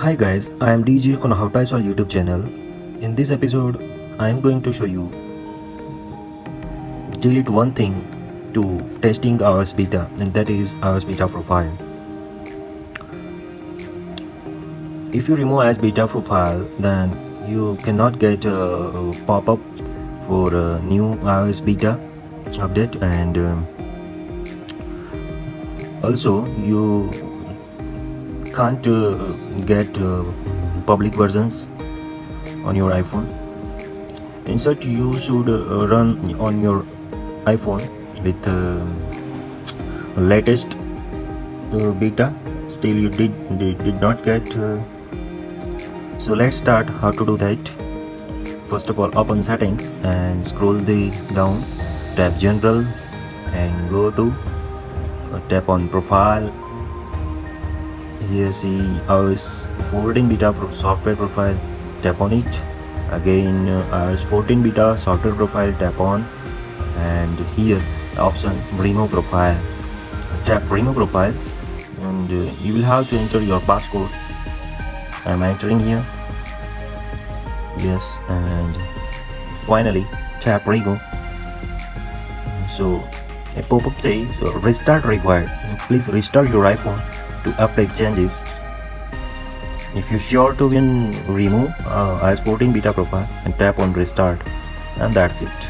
Hi guys, I am DJ on How to Solve YouTube channel. In this episode, I am going to show you delete one thing to testing iOS beta, and that is iOS beta profile. If you remove iOS beta profile, then you cannot get a pop-up for a new iOS beta update, and also you can't get public versions on your iPhone. Instead, you should run on your iPhone with latest beta. Still, you did not get. So let's start how to do that. First of all, open settings and scroll down, tap general, and go to tap on profile. Here see iOS 14 beta software profile, tap on it. Again iOS 14 beta software profile, tap on, and here option remove profile, tap remove profile, and you will have to enter your passcode. I'm entering here, yes, and finally tap remove. So a pop-up says restart required. Please restart your iPhone to update changes. If you sure to win, remove iOS 14 beta profile and tap on restart, and that's it.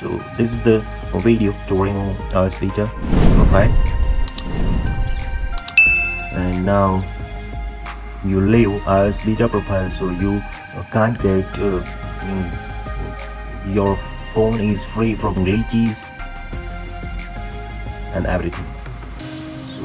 So this is the video to remove iOS beta profile, and now you leave iOS beta profile, so you can't get your phone is free from glitches and everything. So